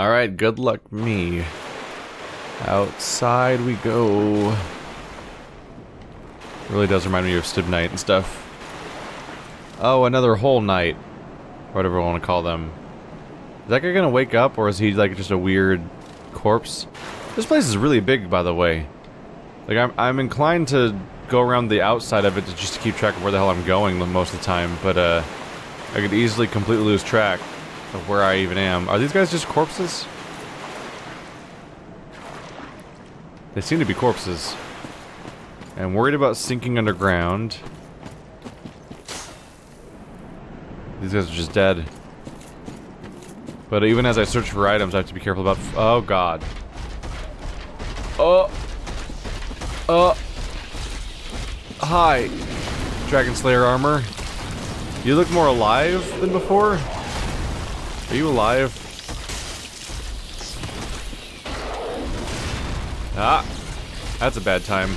Alright, good luck me. Outside we go. Really does remind me of Stibnite and stuff. Oh, another whole knight. Whatever I want to call them. Is that guy gonna wake up, or is he like just a weird corpse? This place is really big, by the way. Like, I'm inclined to go around the outside of it to just keep track of where the hell I'm going most of the time, but I could easily completely lose track of where I even am. Are these guys just corpses? They seem to be corpses. I'm worried about sinking underground. These guys are just dead. But even as I search for items, I have to be careful about... Oh, God. Oh. Oh. Hi. Dragon Slayer armor. You look more alive than before. Are you alive? Ah. That's a bad time.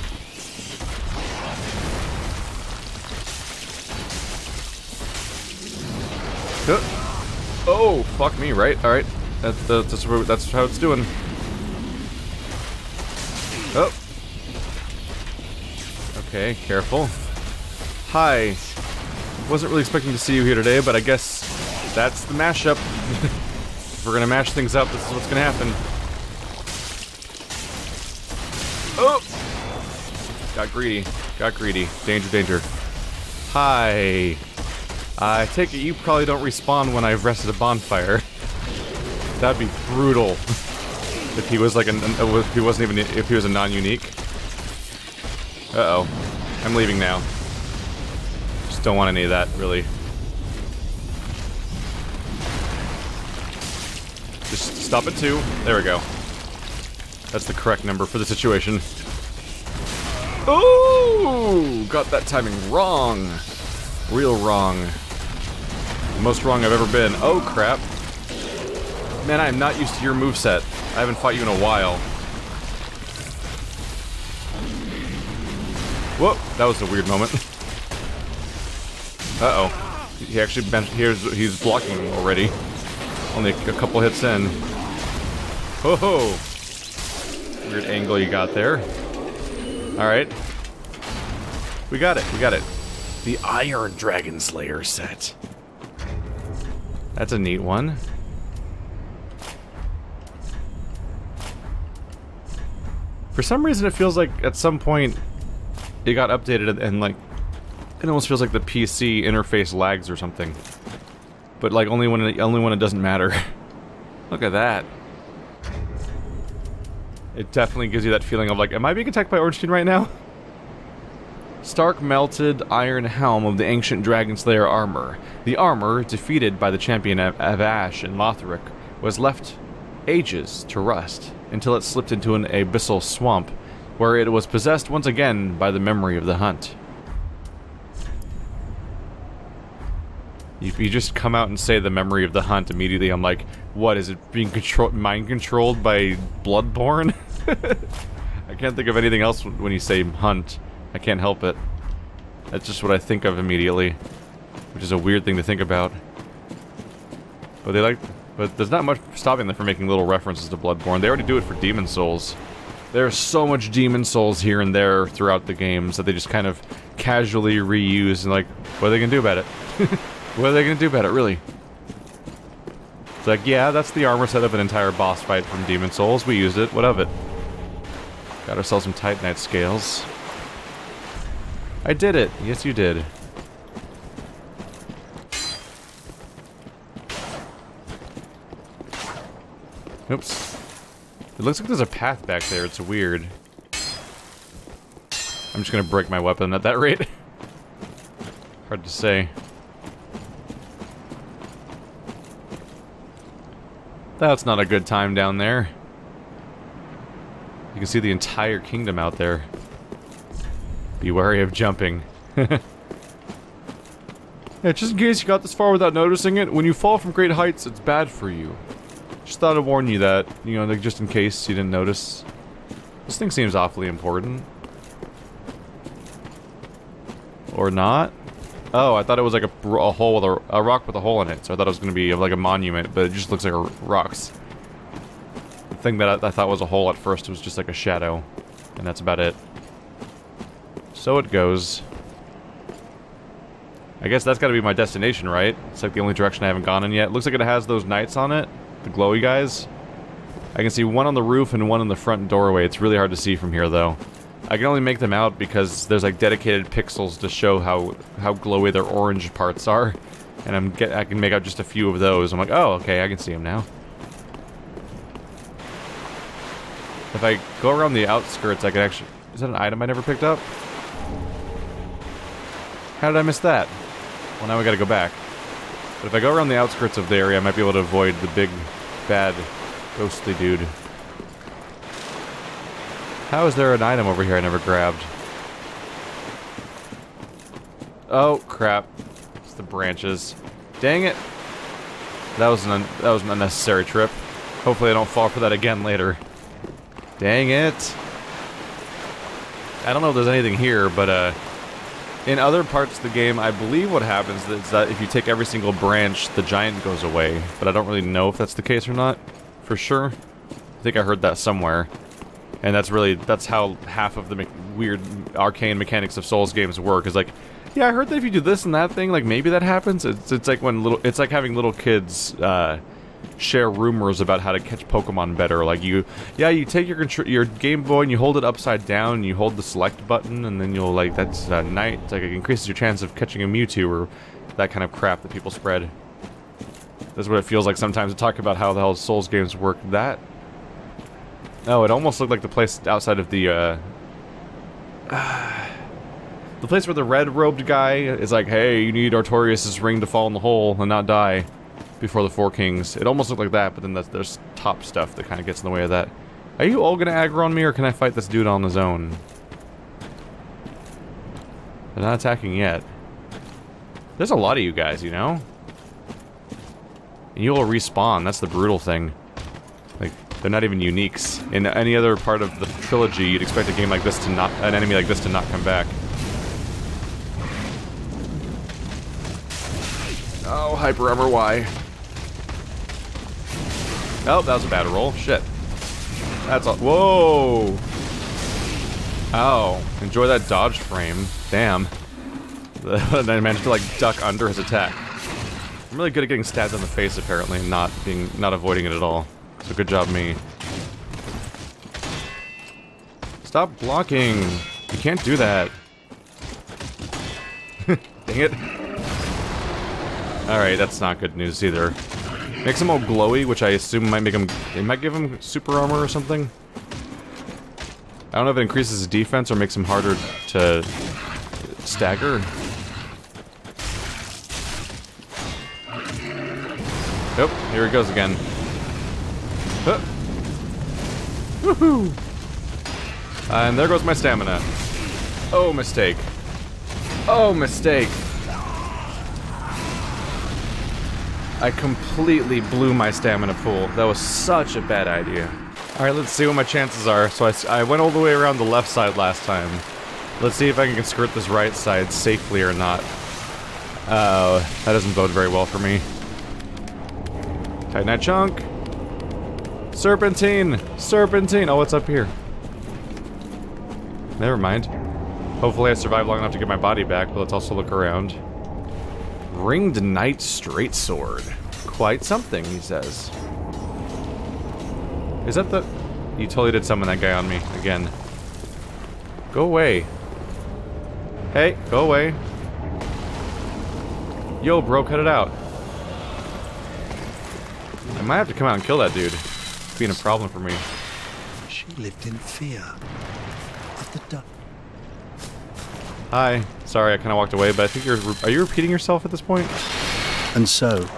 Huh. Oh, fuck me, right? Alright. That's how it's doing. Oh. Okay, careful. Hi. Wasn't really expecting to see you here today, but I guess that's the mashup. If we're gonna mash things up, this is what's gonna happen. Oh! Got greedy. Got greedy. Danger, danger. Hi. I take it you probably don't respawn when I've rested a bonfire. That'd be brutal. If he was like if he was a non-unique. Uh-oh. I'm leaving now. Just don't want any of that, really. Just stop at 2. There we go. That's the correct number for the situation. Ooh! Got that timing wrong. Real wrong. Most wrong I've ever been. Oh, crap. Man, I am not used to your moveset. I haven't fought you in a while. Whoa, that was a weird moment. Uh-oh. He actually benched... He's blocking already. Only a couple hits in. Ho-ho! Weird angle you got there. Alright. We got it, we got it. The Iron Dragon Slayer set. That's a neat one. For some reason, it feels like at some point it got updated, and like it almost feels like the PC interface lags or something. But like only when it doesn't matter. Look at that. It definitely gives you that feeling of like, am I being attacked by Ornstein right now? Stark melted iron helm of the ancient Dragon Slayer armor. The armor, defeated by the champion of Ash and Lothric, was left ages to rust, until it slipped into an abyssal swamp, where it was possessed once again by the memory of the hunt. If you just come out and say the memory of the hunt immediately, I'm like, what, is it being mind-controlled by Bloodborne? I can't think of anything else when you say hunt. I can't help it. That's just what I think of immediately, which is a weird thing to think about. But they like, but there's not much stopping them from making little references to Bloodborne. They already do it for Demon's Souls. There's so much Demon's Souls here and there throughout the games that they just kind of casually reuse, and like, what are they gonna do about it? What are they gonna do about it, really? It's like, yeah, that's the armor set of an entire boss fight from Demon's Souls. We used it. What of it? Got ourselves some Titanite scales. I did it! Yes, you did. Oops. It looks like there's a path back there, it's weird. I'm just gonna break my weapon at that rate. Hard to say. That's not a good time down there. You can see the entire kingdom out there. Be wary of jumping. Yeah, just in case you got this far without noticing it, when you fall from great heights, it's bad for you. Just thought I'd warn you that, you know, like just in case you didn't notice. This thing seems awfully important. Or not? Oh, I thought it was like a hole with a rock with a hole in it, so I thought it was gonna be like a monument, but it just looks like rocks. thing that I thought was a hole at first was just like a shadow. And that's about it. So it goes. I guess that's got to be my destination, right? It's like the only direction I haven't gone in yet. Looks like it has those knights on it. The glowy guys. I can see one on the roof and one in the front doorway. It's really hard to see from here, though. I can only make them out because there's like dedicated pixels to show how glowy their orange parts are. And I can make out just a few of those. I'm like, oh, okay, I can see them now. If I go around the outskirts, I can actually... Is that an item I never picked up? How did I miss that? Well, now we gotta go back. But if I go around the outskirts of the area, I might be able to avoid the big, bad, ghostly dude. How is there an item over here I never grabbed? Oh, crap. It's the branches. Dang it! That was an unnecessary trip. Hopefully I don't fall for that again later. Dang it! I don't know if there's anything here, but in other parts of the game, I believe what happens is that if you take every single branch, the giant goes away. But I don't really know if that's the case or not, for sure. I think I heard that somewhere. And that's how half of the weird arcane mechanics of Souls games work, is like, yeah, I heard that if you do this and that thing, like, maybe that happens. It's like when it's like having little kids, share rumors about how to catch Pokemon better. Like you take your Game Boy and you hold it upside down and you hold the select button and then you'll like, that's night. It's like it increases your chance of catching a Mewtwo or that kind of crap that people spread. That's what it feels like sometimes to talk about how the hell Souls games work. That... Oh, it almost looked like the place outside of the, the place where the red-robed guy is like, hey, you need Artorias' ring to fall in the hole and not die. Before the Four Kings. It almost looked like that, but then there's top stuff that kind of gets in the way of that. Are you all gonna aggro on me, or can I fight this dude on his own? They're not attacking yet. There's a lot of you guys, you know? And you all respawn, that's the brutal thing. Like, they're not even uniques. In any other part of the trilogy, you'd expect a game like this to not... an enemy like this to not come back. Oh, Hyper Armor, why? Oh, that was a bad roll. Shit. That's all. Whoa! Ow. Enjoy that dodge frame. Damn. I managed to, like, duck under his attack. I'm really good at getting stabbed in the face, apparently, and not avoiding it at all. So good job, me. Stop blocking! You can't do that. Dang it. Alright, that's not good news, either. Makes them all glowy, which I assume might make them... It might give them super armor or something? I don't know if it increases his defense or makes him harder to... stagger? Nope, oh, here it goes again. Huh. Woohoo! And there goes my stamina. Oh, mistake. Oh, mistake! I completely blew my stamina pool. That was such a bad idea. Alright, let's see what my chances are. So I went all the way around the left side last time. Let's see if I can skirt this right side safely or not. That doesn't bode very well for me. Titanite chunk! Serpentine! Serpentine! Oh, what's up here? Never mind. Hopefully I survived long enough to get my body back, but let's also look around. Ringed Knight Straight Sword. Quite something, he says. Is that the... You totally did summon that guy on me, again. Go away. Hey, go away. Yo, bro, cut it out. I might have to come out and kill that dude. It's been a problem for me. She lived in fear of the dark. Hi. Sorry, I kind of walked away, but I think are you repeating yourself at this point? And so,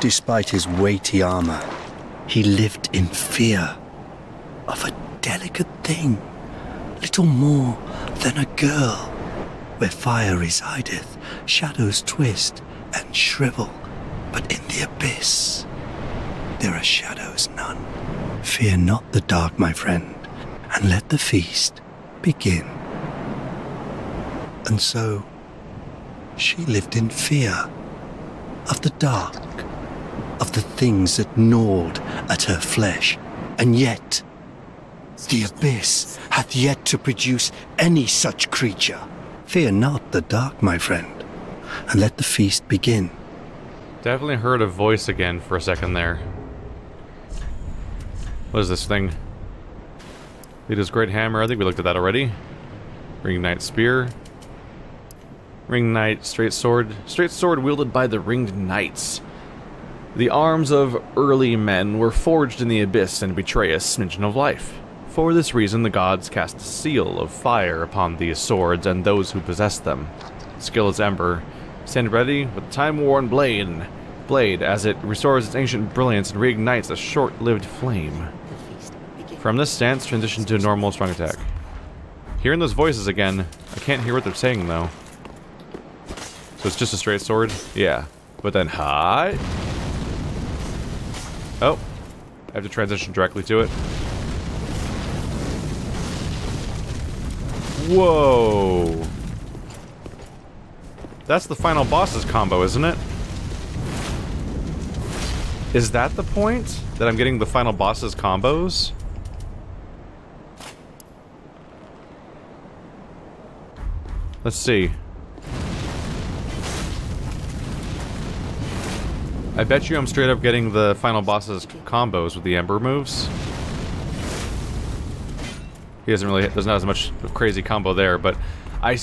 despite his weighty armor, he lived in fear of a delicate thing, little more than a girl. Where fire resideth, shadows twist and shrivel, but in the abyss there are shadows none. Fear not the dark, my friend, and let the feast begin. And so, she lived in fear of the dark, of the things that gnawed at her flesh And yet, the Abyss hath yet to produce any such creature. Fear not the dark, my friend, and let the feast begin. Definitely heard a voice again for a second there. What is this thing? Leda's Great Hammer, I think we looked at that already. Ringed Knight Spear. Ringed Knight Straight Sword. Straight Sword wielded by the Ringed Knights. The arms of early men were forged in the abyss and betray a smidgen of life. For this reason, the gods cast a seal of fire upon these swords and those who possess them. Skill is Ember. Stand ready with the time-worn blade as it restores its ancient brilliance and reignites a short-lived flame. From this stance, transition to normal strong attack. Hearing those voices again, I can't hear what they're saying though. So it's just a straight sword? Yeah. But then, hi. Oh, I have to transition directly to it. Whoa. That's the final boss's combo, isn't it? Is that the point? That I'm getting the final boss's combos? Let's see. I bet you I'm straight up getting the final boss's combos with the Ember moves. He doesn't really, there's not as much crazy combo there, but I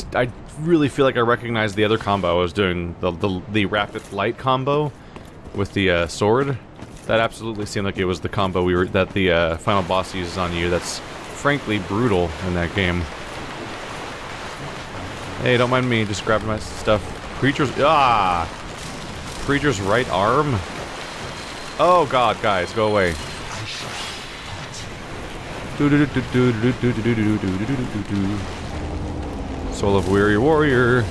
really feel like I recognize the other combo I was doing, the rapid light combo with the sword. That absolutely seemed like it was the combo that the final boss uses on you. That's frankly brutal in that game. Hey, don't mind me, just grabbing my stuff. Creatures, ah! Creature's right arm? Oh god, guys, go away. Soul of Weary Warrior.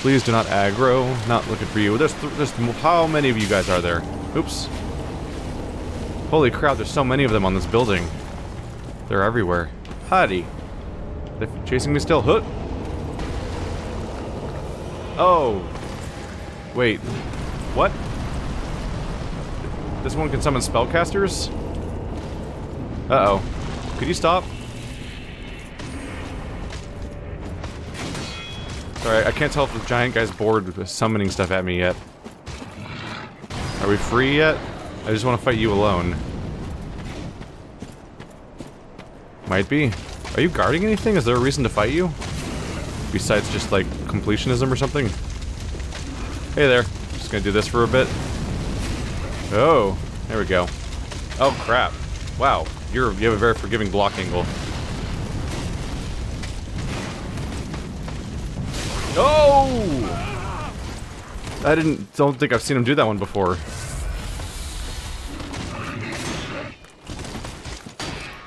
Please do not aggro. Not looking for you. There's how many of you guys are there? Oops. Holy crap, there's so many of them on this building. They're everywhere. Howdy. They're chasing me still. Hoot. Oh. Wait, what? This one can summon spellcasters? Uh-oh. Could you stop? Sorry, I can't tell if the giant guy's bored with summoning stuff at me yet. Are we free yet? I just want to fight you alone. Might be. Are you guarding anything? Is there a reason to fight you? Besides just, like, completionism or something? Hey there. Just gonna do this for a bit. Oh, there we go. Oh crap! Wow, you have a very forgiving block angle. Oh! I don't think I've seen him do that one before.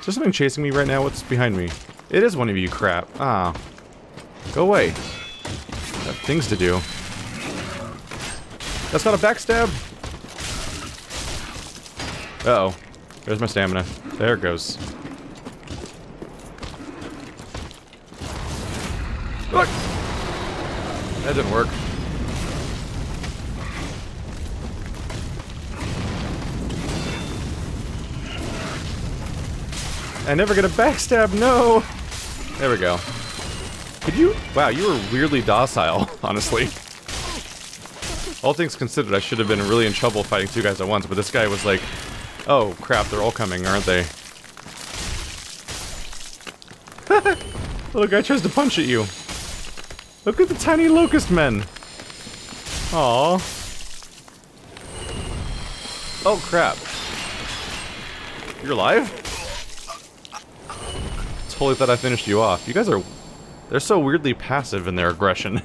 Is there something chasing me right now? What's behind me? It is one of you. Crap! Ah, go away. Got things to do. That's not a backstab! Uh-oh. There's my stamina. There it goes. Look! That didn't work. I never get a backstab, no! There we go. Could you? Wow, you were weirdly docile, honestly. All things considered, I should have been really in trouble fighting two guys at once, but this guy was like, oh crap, they're all coming, aren't they? Little guy tries to punch at you. Look at the tiny locust men. Aww. Oh crap. You're alive? Totally thought I finished you off. You guys are... they're so weirdly passive in their aggression.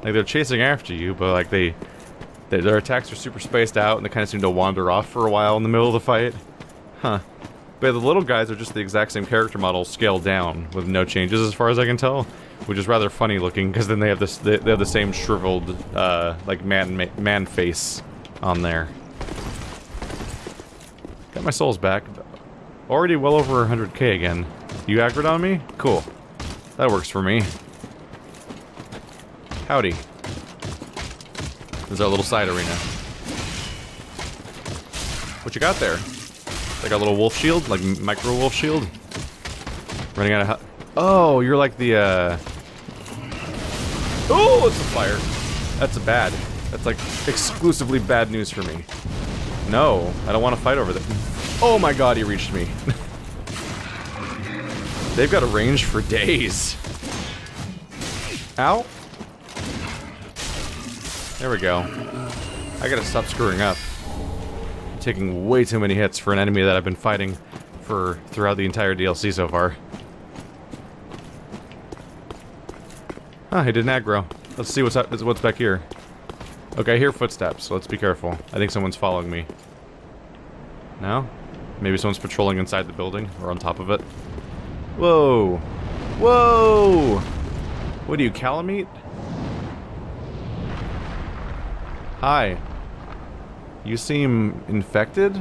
Like, they're chasing after you, but, like, their attacks are super spaced out, and they kind of seem to wander off for a while in the middle of the fight. Huh. But the little guys are just the exact same character model, scaled down, with no changes as far as I can tell. Which is rather funny looking, because then they have the same shriveled, like, man face on there. Got my souls back. Already well over 100k again. You aggroed on me? Cool. That works for me. Howdy. This is our little side arena. What you got there? Like a little wolf shield? Like micro wolf shield? Running out of... Oh, you're like the, Oh, it's a fire. That's a bad. That's like exclusively bad news for me. No, I don't want to fight over that. Oh my god, he reached me. They've got a range for days. Ow. There we go. I gotta stop screwing up. I'm taking way too many hits for an enemy that I've been fighting for throughout the entire DLC so far. Ah, he did an aggro. Let's see what's back here. Okay, I hear footsteps, so let's be careful. I think someone's following me. No? Maybe someone's patrolling inside the building, or on top of it. Whoa! Whoa! What are you, Calamite? Hi. You seem infected?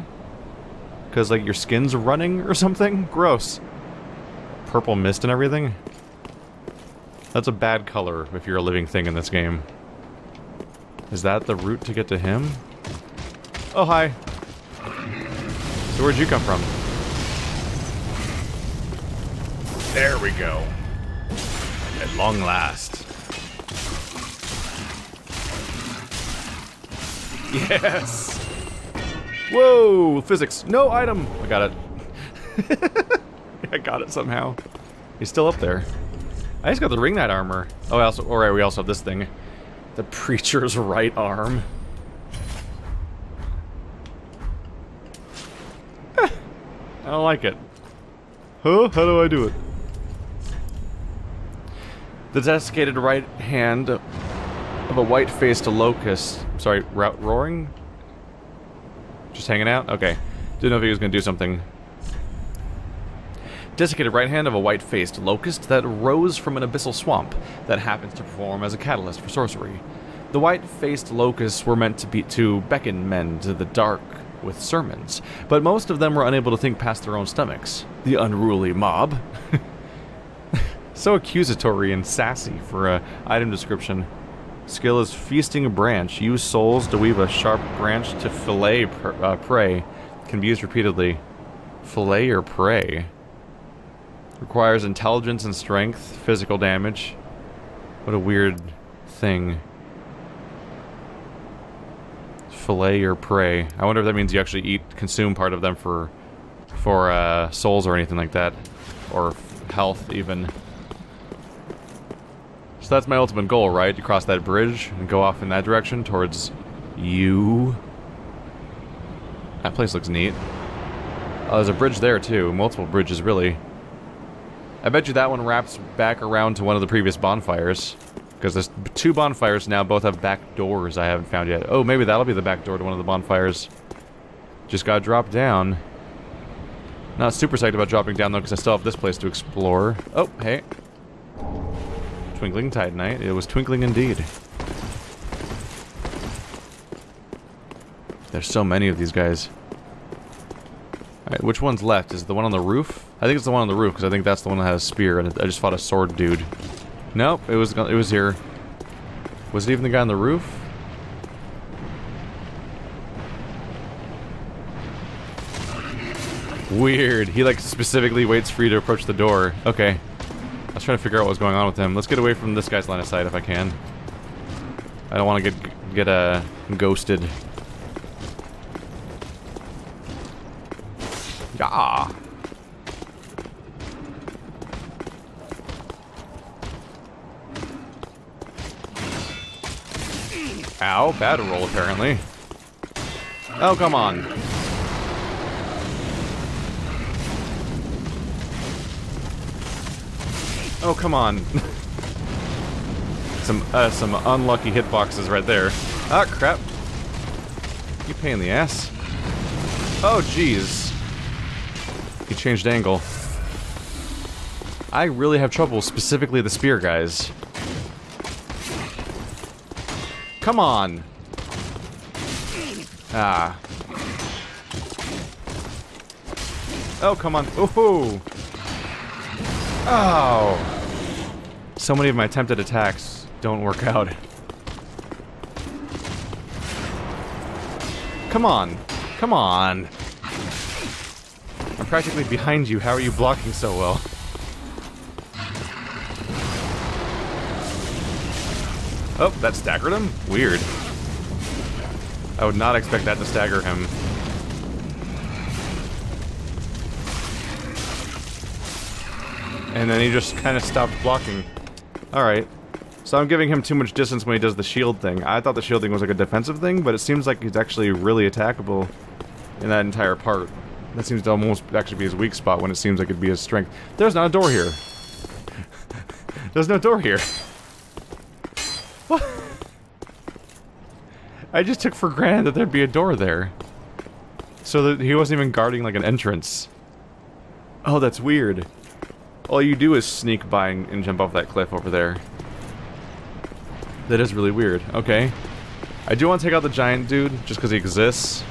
Because, like, your skin's running or something? Gross. Purple mist and everything? That's a bad color if you're a living thing in this game. Is that the route to get to him? Oh, hi. So where'd you come from? There we go. At long last. Yes! Whoa! Physics. No item! I got it. I got it somehow. He's still up there. I just got the Ringed Knight armor. Oh, I also, alright, we also have this thing. The Preacher's right arm. I don't like it. Huh? How do I do it? The desiccated right hand of a white-faced locust. Sorry, roaring? Just hanging out? Okay. Didn't know if he was going to do something. Desiccated right hand of a white-faced locust that rose from an abyssal swamp that happens to perform as a catalyst for sorcery. The white-faced locusts were meant to beckon men to the dark with sermons, but most of them were unable to think past their own stomachs. The unruly mob. So accusatory and sassy for an item description. Skill is feasting a branch. Use souls to weave a sharp branch to fillet prey. Can be used repeatedly. Fillet your prey. Requires intelligence and strength, physical damage. What a weird thing. Fillet your prey. I wonder if that means you actually consume part of them for souls or anything like that. Or health, even. So that's my ultimate goal, right? You cross that bridge and go off in that direction towards you. That place looks neat. Oh, there's a bridge there, too. Multiple bridges, really. I bet you that one wraps back around to one of the previous bonfires. Because there's two bonfires now, both have back doors I haven't found yet. Oh, maybe that'll be the back door to one of the bonfires. Just got dropped down. Not super psyched about dropping down, though, because I still have this place to explore. Oh, hey. Twinkling Tide Knight. It was twinkling indeed. There's so many of these guys. Alright, which one's left? Is it the one on the roof? I think it's the one on the roof, because I think that's the one that had a spear, and I just fought a sword dude. Nope, it was here. Was it even the guy on the roof? Weird. He, like, specifically waits for you to approach the door. Okay. I was trying to figure out what was going on with him. Let's get away from this guy's line of sight if I can. I don't want to get ghosted. Yeah. Ow, bad roll apparently. Oh, come on. Oh, come on. some unlucky hitboxes right there. Ah, crap. You pain in the ass. Oh, jeez. He changed angle. I really have trouble, specifically the spear guys. Come on! Ah. Oh, come on. Ooh-hoo! Oh! So many of my attempted attacks don't work out. Come on! Come on. I'm practically behind you. How are you blocking so well? Oh, that staggered him? Weird. I would not expect that to stagger him. And then he just kind of stopped blocking. Alright. So I'm giving him too much distance when he does the shield thing. I thought the shield thing was like a defensive thing, but it seems like he's actually really attackable in that entire part. That seems to almost actually be his weak spot when it seems like it'd be his strength. There's not a door here. There's no door here. What? I just took for granted that there'd be a door there. So that he wasn't even guarding like an entrance. Oh, that's weird. All you do is sneak by and jump off that cliff over there. That is really weird. Okay. I do want to take out the giant dude, just because he exists.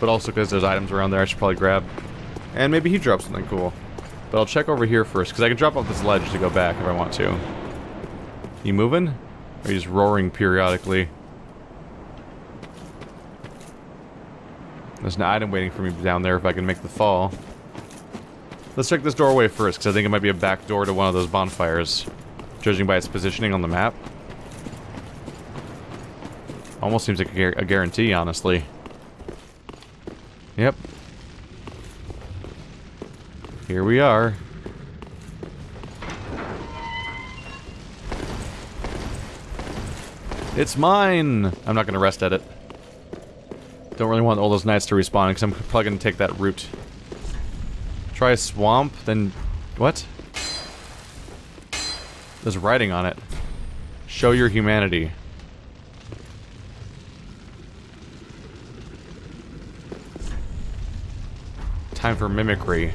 But also because there's items around there I should probably grab. And maybe he drops something cool. But I'll check over here first, because I can drop off this ledge to go back if I want to. You moving? Or are you just roaring periodically? There's an item waiting for me down there if I can make the fall. Let's check this doorway first, because I think it might be a back door to one of those bonfires, judging by its positioning on the map. Almost seems like a guarantee, honestly. Yep. Here we are. It's mine! I'm not going to rest at it. Don't really want all those knights to respawn, because I'm probably going to take that route. Try a swamp, then... What? There's writing on it. Show your humanity. Time for mimicry.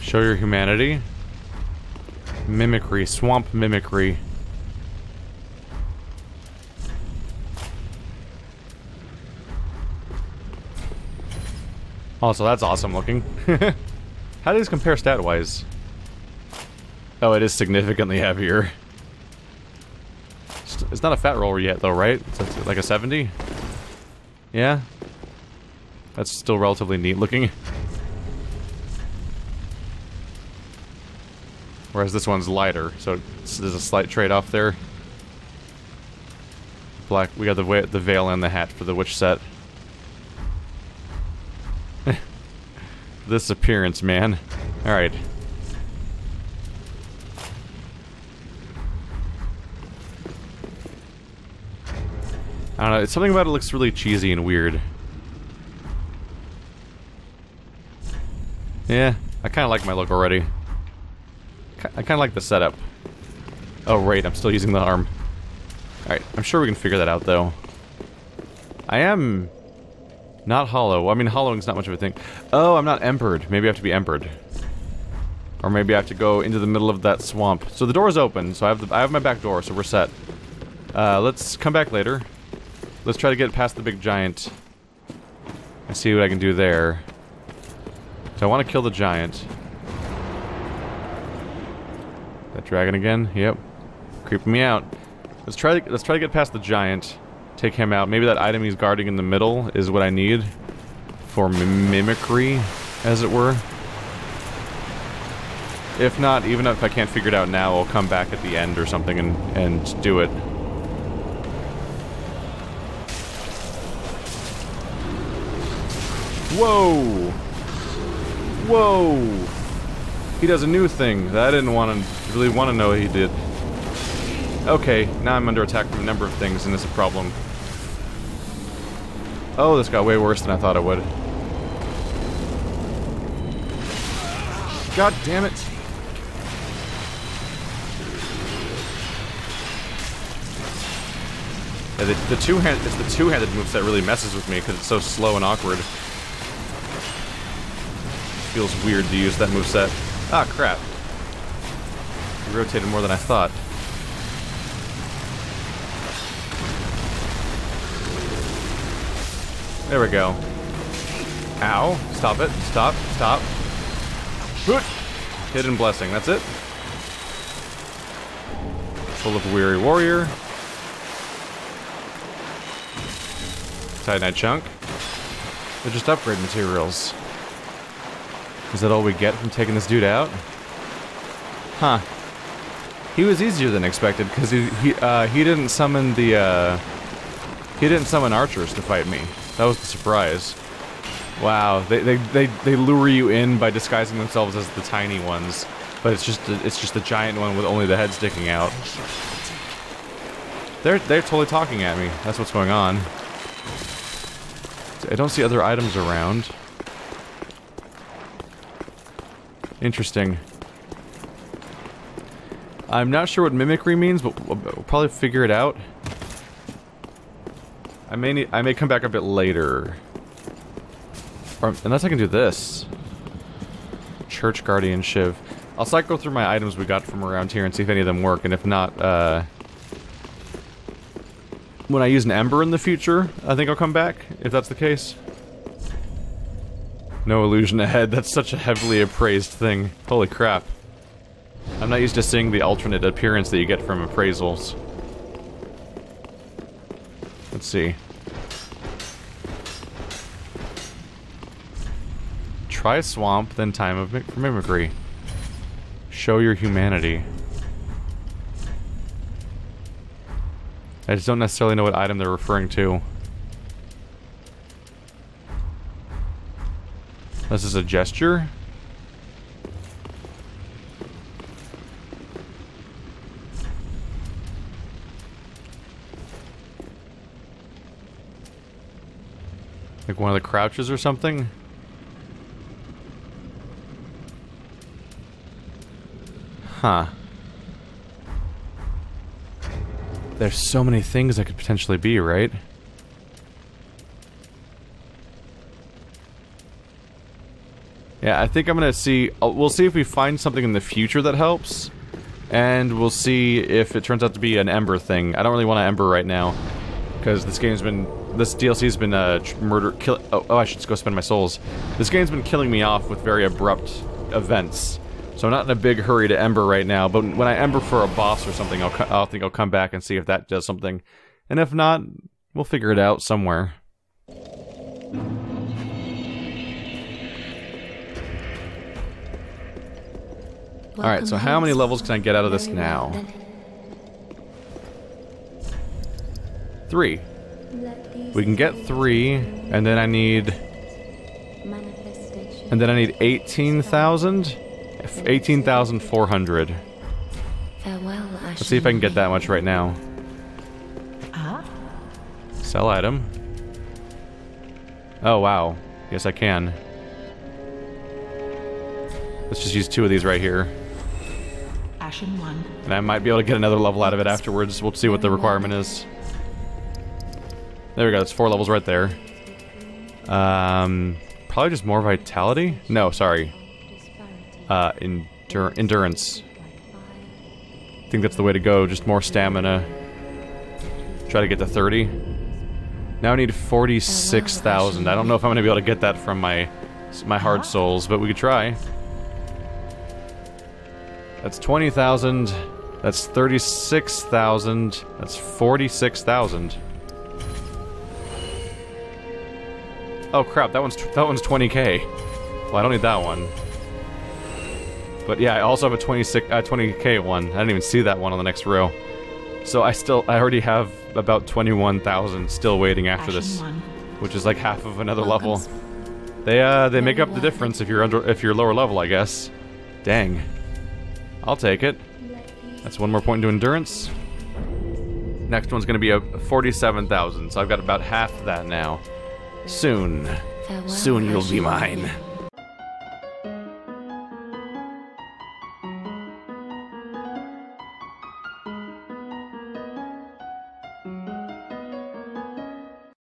Show your humanity. Mimicry. Swamp mimicry. Oh, so that's awesome looking. How do these compare stat-wise? Oh, it is significantly heavier. It's not a fat roller yet, though, right? It's like a 70? Yeah? That's still relatively neat looking. Whereas this one's lighter, so there's a slight trade-off there. Black, we got the veil and the hat for the witch set. This appearance, man. Alright. I don't know, it's something about it looks really cheesy and weird. Yeah, I kinda like my look already. I kind of like the setup. Oh, right, I'm still using the arm. Alright, I'm sure we can figure that out, though. I am... not hollow. I mean, hollowing's not much of a thing. Oh, I'm not embered. Maybe I have to be embered. Or maybe I have to go into the middle of that swamp. So the door's open, so I have my back door, so we're set. Let's come back later. Let's try to get past the big giant. And see what I can do there. So I want to kill the giant. That dragon again? Yep. Creeping me out. Let's try to get past the giant. Take him out. Maybe that item he's guarding in the middle is what I need for mimicry, as it were. If not, even if I can't figure it out now, I'll come back at the end or something and do it. Whoa! Whoa! He does a new thing that I didn't really want to know he did. Okay, now I'm under attack from a number of things, and it's a problem. Oh, this got way worse than I thought it would. God damn it! Yeah, it's the two-handed moveset that really messes with me because it's so slow and awkward. Feels weird to use that moveset. Ah, crap. It rotated more than I thought. There we go. Ow. Stop it. Stop. Stop. Hidden Blessing. That's it. Full of Weary Warrior. Titanite Chunk. They're just upgrade materials. Is that all we get from taking this dude out? Huh. He was easier than expected because he didn't summon the he didn't summon archers to fight me. That was the surprise. Wow, they lure you in by disguising themselves as the tiny ones, but it's just a giant one with only the head sticking out. They're totally talking at me. That's what's going on. I don't see other items around. Interesting. I'm not sure what mimicry means, but we'll probably figure it out. I may come back a bit later. Or, unless I can do this. Church Guardian Shiv. I'll cycle through my items we got from around here and see if any of them work, and if not, when I use an Ember in the future, I think I'll come back, if that's the case. No illusion ahead, that's such a heavily appraised thing. Holy crap. I'm not used to seeing the alternate appearance that you get from appraisals. Let's see. Try Swamp, then Time of Mimicry. Show your humanity. I just don't necessarily know what item they're referring to. This is a gesture? Like one of the crouches or something? Huh. There's so many things that could potentially be, right? Yeah, I think I'm gonna see... We'll see if we find something in the future that helps. And we'll see if it turns out to be an Ember thing. I don't really want to Ember right now. Because this game's been... This DLC's been, oh, I should go spend my souls. This game's been killing me off with very abrupt events. So I'm not in a big hurry to Ember right now, but when I Ember for a boss or something, I'll think I'll come back and see if that does something. And if not, we'll figure it out somewhere. Alright, so how many levels can I get out of this now? 3. We can get 3, and then I need... And then I need 18,000? 18,400. Let's see if I can get that much right now. Sell item. Oh, wow. Yes, I can. Let's just use 2 of these right here. And I might be able to get another level out of it afterwards. We'll see what the requirement is. There we go. That's 4 levels right there. Probably just more vitality? No, sorry. Endurance. I think that's the way to go, just more stamina. Try to get to 30. Now I need 46,000. I don't know if I'm going to be able to get that from my hard souls, but we could try. That's 20,000. That's 36,000. That's 46,000. Oh crap, that one's 20k. Well, I don't need that one. But yeah, I also have a 20k one. I didn't even see that one on the next row. So I already have about 21,000 still waiting after this, which is like half of another level. They make up the difference if you're lower level, I guess. Dang. I'll take it. That's one more point into endurance. Next one's going to be a 47,000, so I've got about half that now. Soon you'll be mine.